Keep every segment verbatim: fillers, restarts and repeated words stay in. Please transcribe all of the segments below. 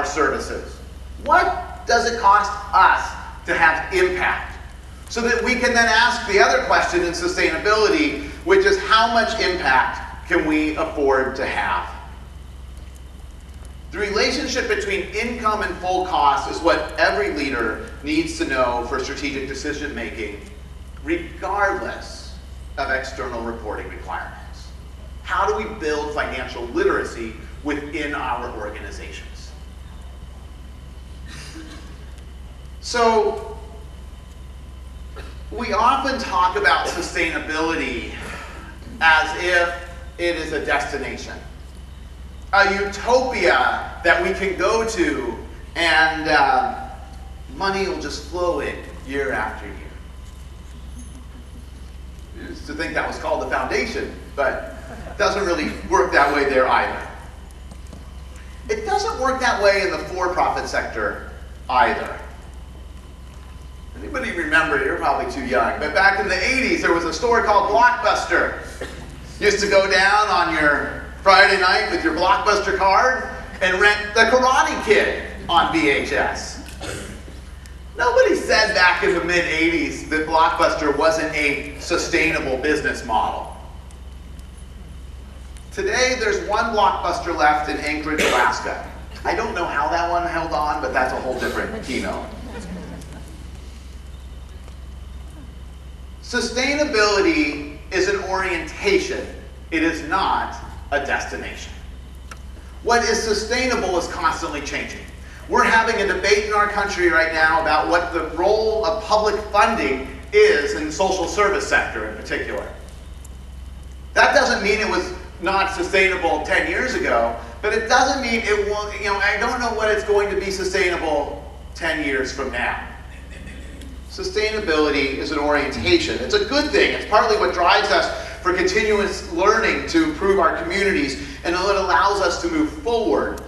our services? What does it cost us to have impact? So that we can then ask the other question in sustainability, which is how much impact can we afford to have? The relationship between income and full cost is what every leader needs to know for strategic decision making, regardless of external reporting requirements. How do we build financial literacy within our organizations? So, we often talk about sustainability as if it is a destination, a utopia that we can go to and uh, money will just flow in year after year. I used to think that was called the foundation, but it doesn't really work that way there either. It doesn't work that way in the for-profit sector either. Anybody remember, you're probably too young, but back in the eighties there was a store called Blockbuster. You used to go down on your Friday night with your Blockbuster card and rent The Karate Kid on V H S. Nobody said back in the mid eighties that Blockbuster wasn't a sustainable business model. Today, there's one Blockbuster left in Anchorage, Alaska. I don't know how that one held on, but that's a whole different keynote. Sustainability is an orientation. It is not a destination. What is sustainable is constantly changing. We're having a debate in our country right now about what the role of public funding is in the social service sector in particular. That doesn't mean it was not sustainable ten years ago, but it doesn't mean it will, you know, I don't know what it's going to be sustainable ten years from now. Sustainability is an orientation. It's a good thing. It's partly what drives us for continuous learning to improve our communities, and it allows us to move forward.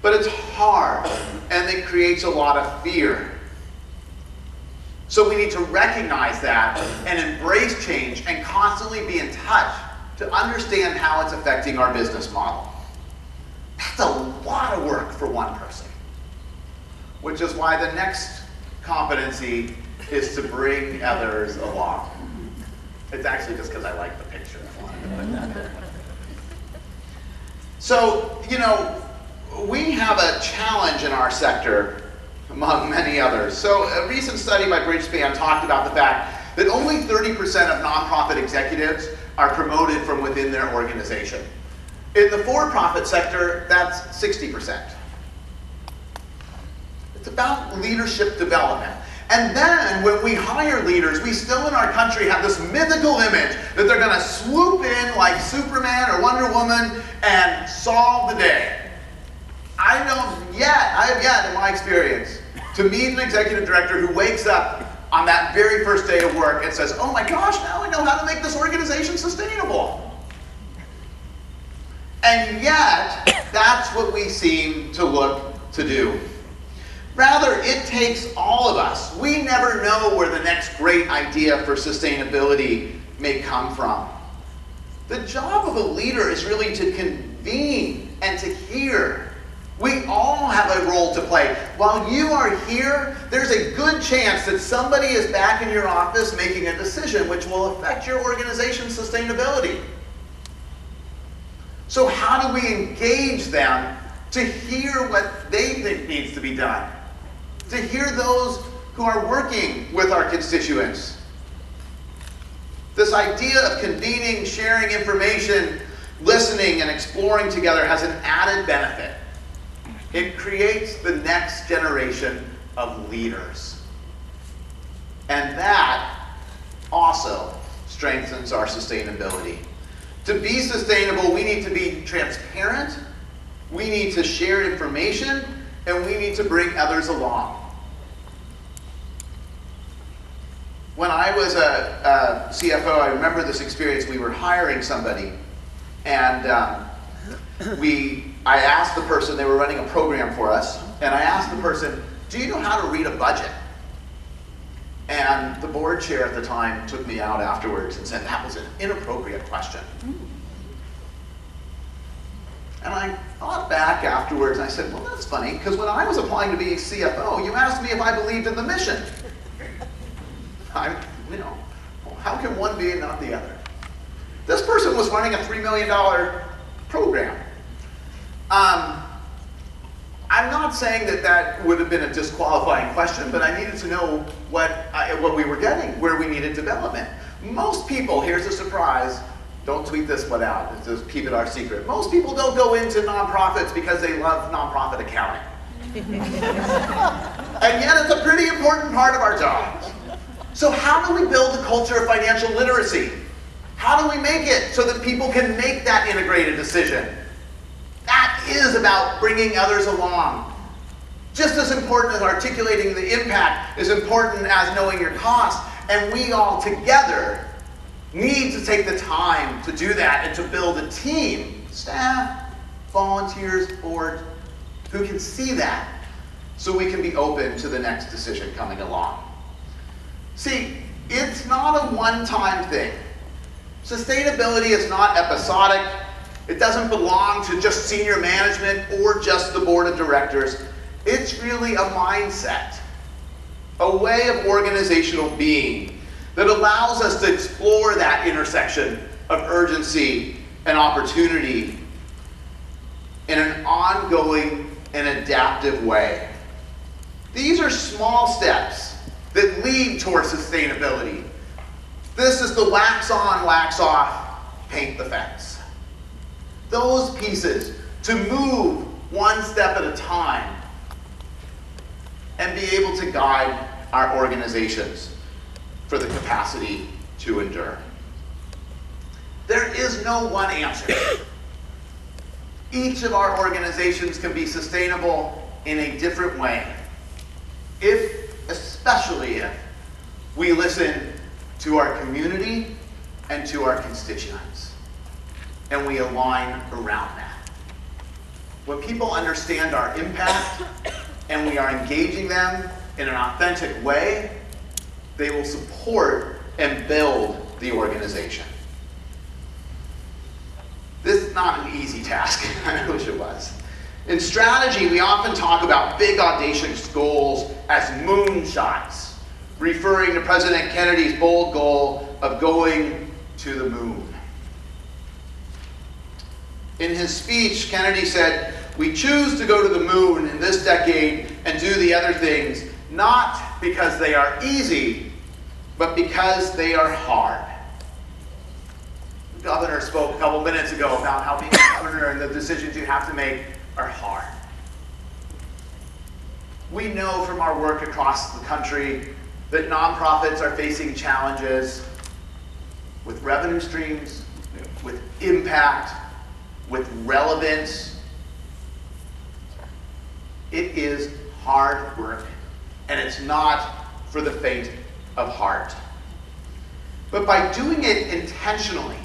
But it's hard, and it creates a lot of fear. So we need to recognize that and embrace change and constantly be in touch to understand how it's affecting our business model. That's a lot of work for one person, which is why the next competency is to bring others along. It's actually just because I like the picture. I wanted to put that in. So, you know, we have a challenge in our sector, among many others. So, a recent study by Bridgespan talked about the fact that only thirty percent of nonprofit executives are promoted from within their organization. In the for-profit sector, that's sixty percent. It's about leadership development. And then, when we hire leaders, we still in our country have this mythical image that they're going to swoop in like Superman or Wonder Woman and solve the day. I don't yet, I have yet in my experience, to meet an executive director who wakes up on that very first day of work and says, oh my gosh, now I know how to make this organization sustainable. And yet, that's what we seem to look to do. Rather, it takes all of us. We never know where the next great idea for sustainability may come from. The job of a leader is really to convene and to hear. We all have a role to play. While you are here, there's a good chance that somebody is back in your office making a decision which will affect your organization's sustainability. So how do we engage them to hear what they think needs to be done? To hear those who are working with our constituents. This idea of convening, sharing information, listening, and exploring together has an added benefit. It creates the next generation of leaders. And that also strengthens our sustainability. To be sustainable, we need to be transparent, we need to share information, and we need to bring others along. When I was a, a C F O, I remember this experience. We were hiring somebody, and um, we, I asked the person, they were running a program for us, and I asked the person, do you know how to read a budget? And the board chair at the time took me out afterwards and said, that was an inappropriate question. And I thought back afterwards and I said, well, that's funny, because when I was applying to be a C F O, you asked me if I believed in the mission. I'm, you know, how can one be and not the other? This person was running a three million dollar program. Um, I'm not saying that that would have been a disqualifying question, but I needed to know what, I, what we were getting, where we needed development. Most people, here's a surprise, don't tweet this one out, it's just keep it our secret. Most people don't go into nonprofits because they love nonprofit accounting. And yet it's a pretty important part of our job. So how do we build a culture of financial literacy? How do we make it so that people can make that integrated decision? That is about bringing others along. Just as important as articulating the impact is important as knowing your cost, and we all together need to take the time to do that and to build a team, staff, volunteers, board, who can see that so we can be open to the next decision coming along. See, it's not a one-time thing. Sustainability is not episodic. It doesn't belong to just senior management or just the board of directors. It's really a mindset, a way of organizational being that allows us to explore that intersection of urgency and opportunity in an ongoing and adaptive way. These are small steps that lead towards sustainability. This is the wax on, wax off, paint the fence. Those pieces to move one step at a time and be able to guide our organizations for the capacity to endure. There is no one answer. Each of our organizations can be sustainable in a different way, if, especially if, we listen to our community and to our constituents, and we align around that. When people understand our impact and we are engaging them in an authentic way, they will support and build the organization. This is not an easy task. I wish it was. In strategy, we often talk about big, audacious goals as moonshots, referring to President Kennedy's bold goal of going to the moon. In his speech, Kennedy said, "We choose to go to the moon in this decade and do the other things, not because they are easy, but because they are hard." The governor spoke a couple minutes ago about how being a governor and the decisions you have to make are hard. We know from our work across the country that nonprofits are facing challenges with revenue streams, with impact, with relevance. It is hard work, and it's not for the faint of heart. But by doing it intentionally,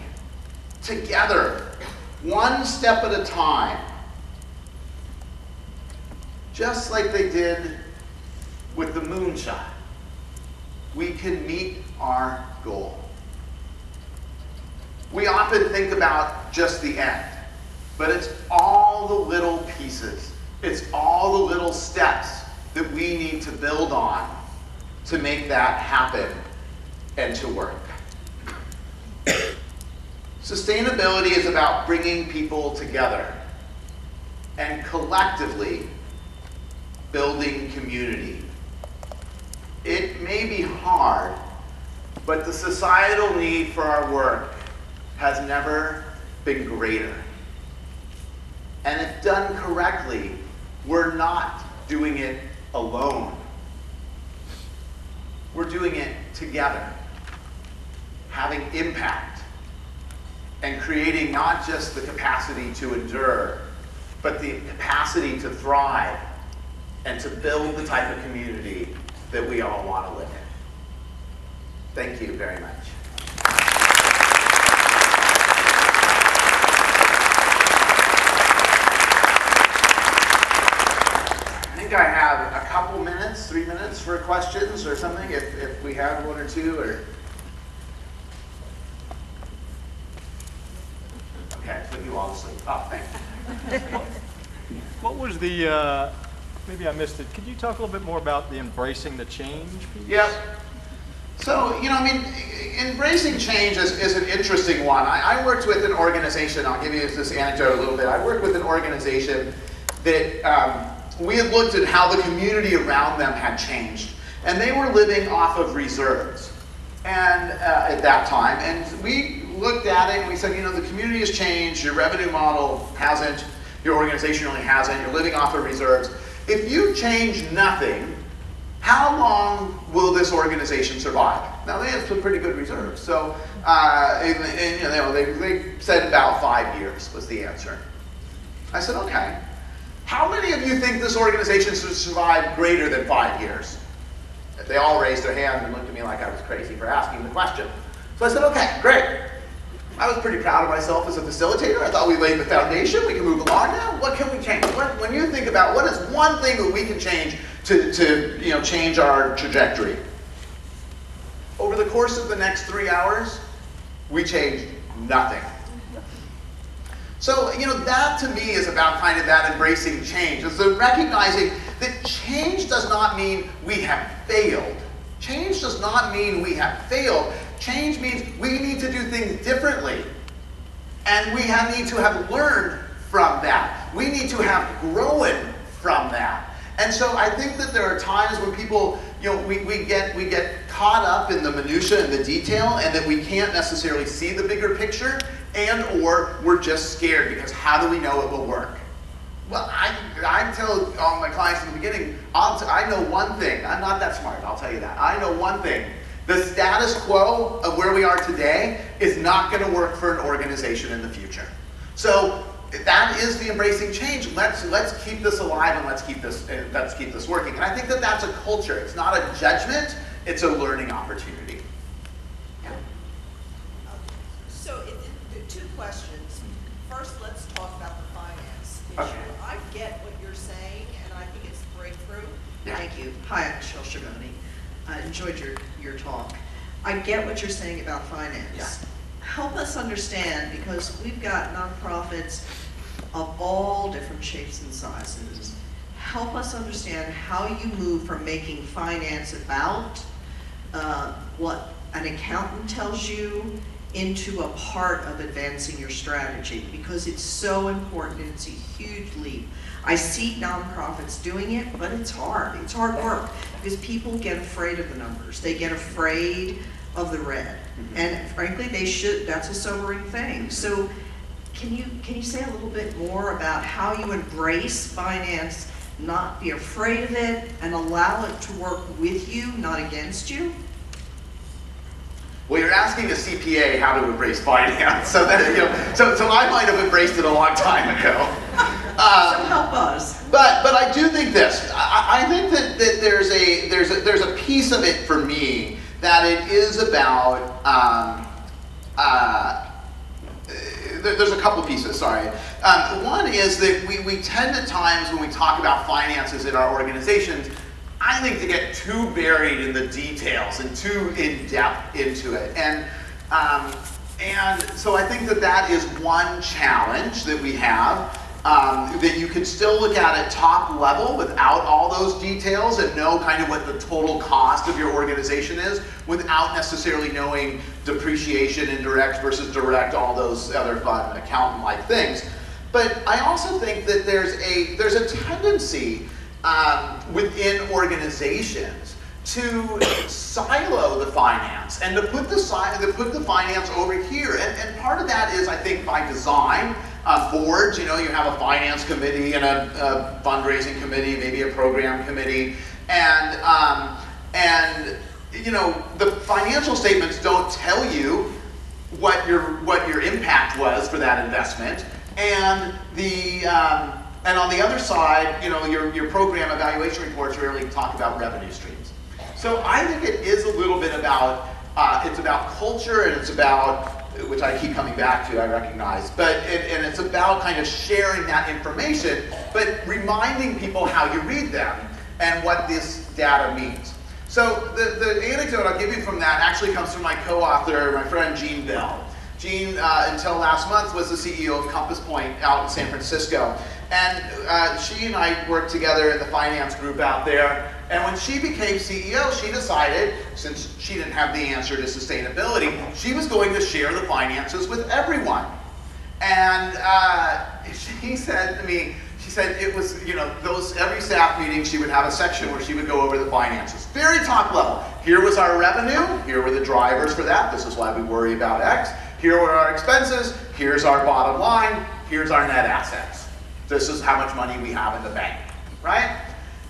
together, one step at a time, just like they did with the moonshot, we can meet our goal. We often think about just the end, but it's all the little pieces. It's all the little steps that we need to build on to make that happen and to work. Sustainability is about bringing people together and collectively building community. It may be hard, but the societal need for our work has never been greater. And if done correctly, we're not doing it alone. We're doing it together, having impact, and creating not just the capacity to endure, but the capacity to thrive and to build the type of community that we all want to live in. Thank you very much. I have a couple minutes, three minutes for questions or something, if, if we have one or two, or... Okay, put you all to sleep. Oh, thank you. What, what was the, uh, maybe I missed it, could you talk a little bit more about the embracing the change piece? Yeah. So, you know, I mean, embracing change is, is an interesting one. I, I worked with an organization, I'll give you this anecdote a little bit. I worked with an organization that um, we had looked at how the community around them had changed. And they were living off of reserves and uh, at that time. And we looked at it and we said, you know, the community has changed, your revenue model hasn't, your organization really hasn't, you're living off of reserves. If you change nothing, how long will this organization survive? Now they have some pretty good reserves, so uh, and, and, you know, they, they said about five years was the answer. I said, okay, how many of you think this organization should survive greater than five years? They all raised their hand and looked at me like I was crazy for asking the question. So I said, okay, great. I was pretty proud of myself as a facilitator. I thought we laid the foundation, we can move along now. What can we change? What, when you think about what is one thing that we can change To, to you know, change our trajectory. Over the course of the next three hours, we changed nothing. So, you know, that to me is about kind of that embracing change. It's the recognizing that change does not mean we have failed. Change does not mean we have failed. Change means we need to do things differently. And we have, need to have learned from that. We need to have grown from that. And so I think that there are times when people, you know, we, we, get, we get caught up in the minutia and the detail, and that we can't necessarily see the bigger picture, and or we're just scared because how do we know it will work? Well, I, I tell all my clients in the beginning, I'll t I know one thing. I'm not that smart, I'll tell you that. I know one thing. The status quo of where we are today is not going to work for an organization in the future. So that is the embracing change. Let's let's keep this alive and let's keep this uh, let's keep this working. And I think that that's a culture. It's not a judgment. It's a learning opportunity. Yeah. Okay. So it, it, two questions. First, let's talk about the finance issue. Okay. I get what you're saying, and I think it's a breakthrough. Yeah. Thank you. Hi, I'm Shel Shimoni. I enjoyed your your talk. I get what you're saying about finance. Yeah. Help us understand, because we've got nonprofits of all different shapes and sizes. Help us understand how you move from making finance about uh, what an accountant tells you into a part of advancing your strategy, because it's so important and it's a huge leap. I see nonprofits doing it, but it's hard. It's hard work because people get afraid of the numbers. They get afraid of the red. Mm-hmm. And frankly, they should, that's a sobering thing. So can you, can you say a little bit more about how you embrace finance, not be afraid of it, and allow it to work with you, not against you? Well, you're asking a C P A how to embrace finance. So that, you know, so, so I might have embraced it a long time ago. Uh, so help us. But, but I do think this, I, I think that, that there's, a, there's, a, there's a piece of it for me that it is about, um, uh, there, there's a couple pieces, sorry. Um, one is that we, we tend at times when we talk about finances in our organizations, I think to get too buried in the details and too in-depth into it. And, um, and so I think that that is one challenge that we have. Um, that you can still look at at top level without all those details and know kind of what the total cost of your organization is without necessarily knowing depreciation, indirect versus direct, all those other fun accountant-like things. But I also think that there's a, there's a tendency um, within organizations to silo the finance and to put the, si to put the finance over here. And, and part of that is, I think, by design. Uh, boards, you know, you have a finance committee and a, a fundraising committee, maybe a program committee, and um, and you know the financial statements don't tell you what your what your impact was for that investment, and the um, and on the other side, you know, your your program evaluation reports rarely talk about revenue streams. So I think it is a little bit about uh, it's about culture and it's about. Which I keep coming back to, I recognize. But it, and it's about kind of sharing that information, but reminding people how you read them and what this data means. So the, the anecdote I'll give you from that actually comes from my co-author, my friend Jean Bell. Jean, uh, until last month, was the C E O of Compass Point out in San Francisco. And uh, she and I worked together in the finance group out there. And when she became C E O, she decided, since she didn't have the answer to sustainability, she was going to share the finances with everyone. And uh, she said to me, she said it was, you know, those, every staff meeting she would have a section where she would go over the finances. Very top level. Here was our revenue. Here were the drivers for that. This is why we worry about X. Here were our expenses. Here's our bottom line. Here's our net assets. This is how much money we have in the bank, right?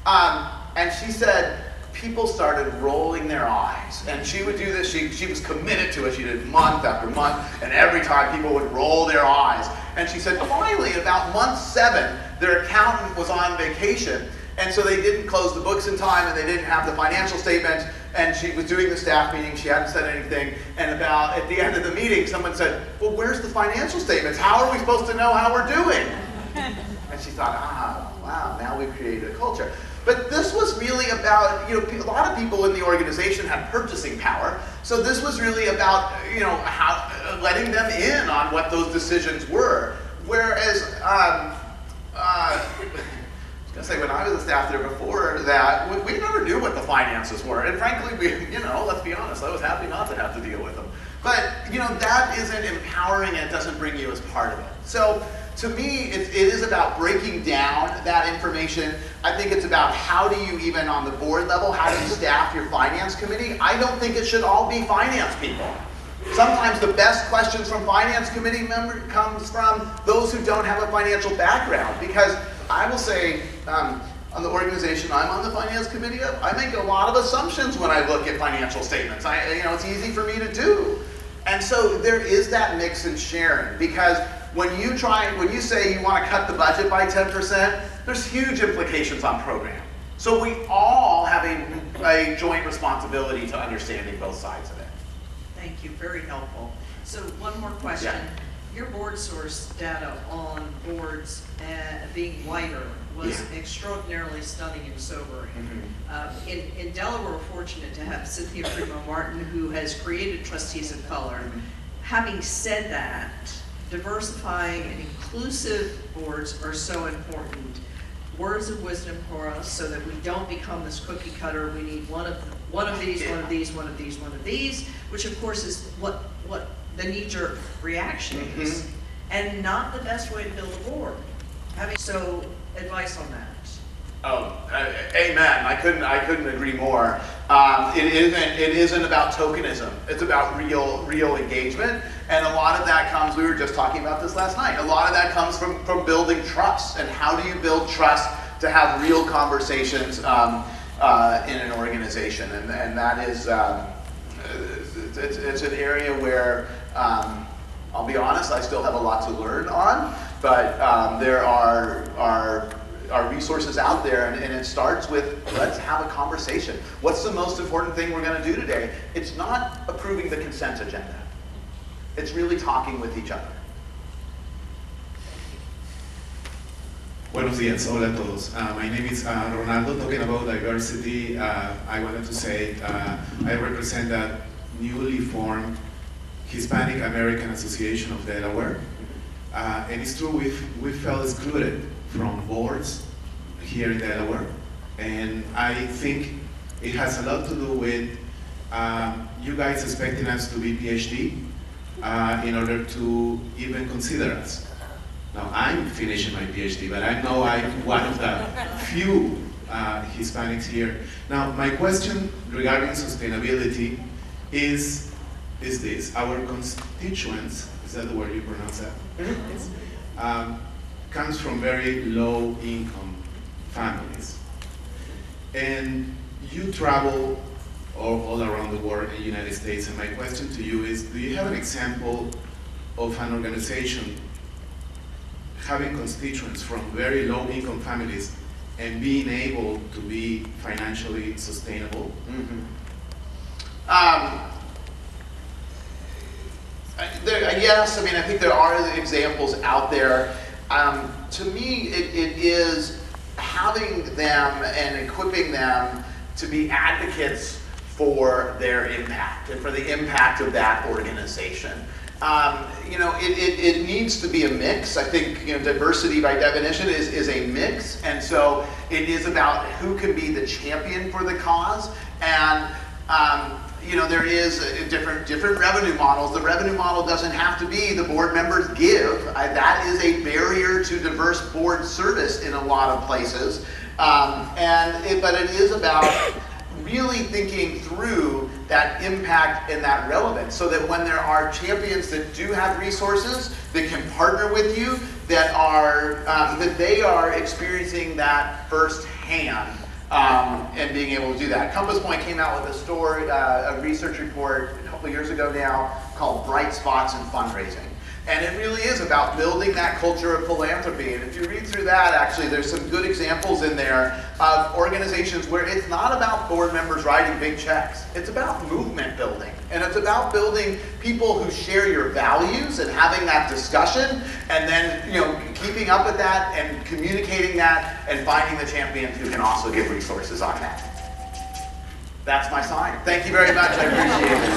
Um, and she said people started rolling their eyes. And she would do this. She, she was committed to it. She did month after month. And every time people would roll their eyes. And she said finally, about month seven, their accountant was on vacation. And so they didn't close the books in time, and they didn't have the financial statements. And she was doing the staff meeting. She hadn't said anything. And about at the end of the meeting, someone said, well, where's the financial statements? How are we supposed to know how we're doing? And she thought, ah, wow, now we've created a culture. But this was really about, you know, a lot of people in the organization had purchasing power. So this was really about, you know, how, letting them in on what those decisions were. Whereas, um, uh, I was going to say, when I was a staff there before that, we, we never knew what the finances were. And frankly, we, you know, let's be honest, I was happy not to have to deal with them. But, you know, that isn't empowering, and it doesn't bring you as part of it. So, to me, it, it is about breaking down that information. I think it's about how do you, even on the board level, how do you staff your finance committee? I don't think it should all be finance people. Sometimes the best questions from finance committee members comes from those who don't have a financial background. Because I will say, um, on the organization I'm on the finance committee of, I make a lot of assumptions when I look at financial statements. I, you know, it's easy for me to do. And so there is that mix and sharing, because when you try, when you say you want to cut the budget by ten percent, there's huge implications on program. So we all have a, a joint responsibility to understanding both sides of it. Thank you, very helpful. So one more question. Yeah. Your board source data on boards uh, being whiter was yeah. extraordinarily stunning and sobering. Mm-hmm. uh, in, in Delaware, we're fortunate to have Cynthia Primo Martin, who has created Trustees of Color. Mm-hmm. Having said that, diversifying and inclusive boards are so important. Words of wisdom for us so that we don't become this cookie cutter. We need one of one of these, one of these, one of these, one of these, which of course is what what the knee-jerk reaction is, mm-hmm. and not the best way to build a board. Having so advice on that. Oh, uh, amen. I couldn't. I couldn't agree more. Um, it isn't. It isn't about tokenism. It's about real, real engagement. And a lot of that comes. We were just talking about this last night. A lot of that comes from from building trust. And how do you build trust to have real conversations um, uh, in an organization? And and that is. Um, it's, it's, it's an area where um, I'll be honest. I still have a lot to learn on. But um, there are are. our resources out there, and, and it starts with, let's have a conversation. What's the most important thing we're going to do today? It's not approving the consent agenda. It's really talking with each other. Buenos dias, hola a todos. Uh, my name is uh, Ronaldo, talking about diversity. Uh, I wanted to say uh, I represent the newly formed Hispanic American Association of Delaware. Uh, and it's true, we've, we felt excluded from boards here in Delaware. And I think it has a lot to do with um, you guys expecting us to be PhD uh, in order to even consider us. Now, I'm finishing my PhD, but I know I'm one of the few uh, Hispanics here. Now, my question regarding sustainability is, is this. Our constituents, is that the word you pronounce that? um, comes from very low-income families. And you travel all, all around the world in the United States, and my question to you is, do you have an example of an organization having constituents from very low-income families and being able to be financially sustainable? Mm-hmm. um, there, yes, I mean, I think there are examples out there. Um, to me, it, it is having them and equipping them to be advocates for their impact and for the impact of that organization. Um, you know, it, it, it needs to be a mix. I think, you know, diversity by definition is, is a mix. And so it is about who can be the champion for the cause. And, um, you know, there is a different, different revenue models. The revenue model doesn't have to be the board members give. I, that is a barrier to diverse board service in a lot of places. Um, and it, but it is about really thinking through that impact and that relevance, so that when there are champions that do have resources that can partner with you, that are um, that they are experiencing that firsthand. Um, and being able to do that. Compass Point came out with a story, uh, a research report a couple years ago now called Bright Spots in Fundraising. And it really is about building that culture of philanthropy. And if you read through that, actually, there's some good examples in there of organizations where it's not about board members writing big checks. It's about movement building. And it's about building people who share your values and having that discussion, and then, you know, keeping up with that and communicating that and finding the champions who can also give resources on that. That's my sign. Thank you very much. I appreciate it.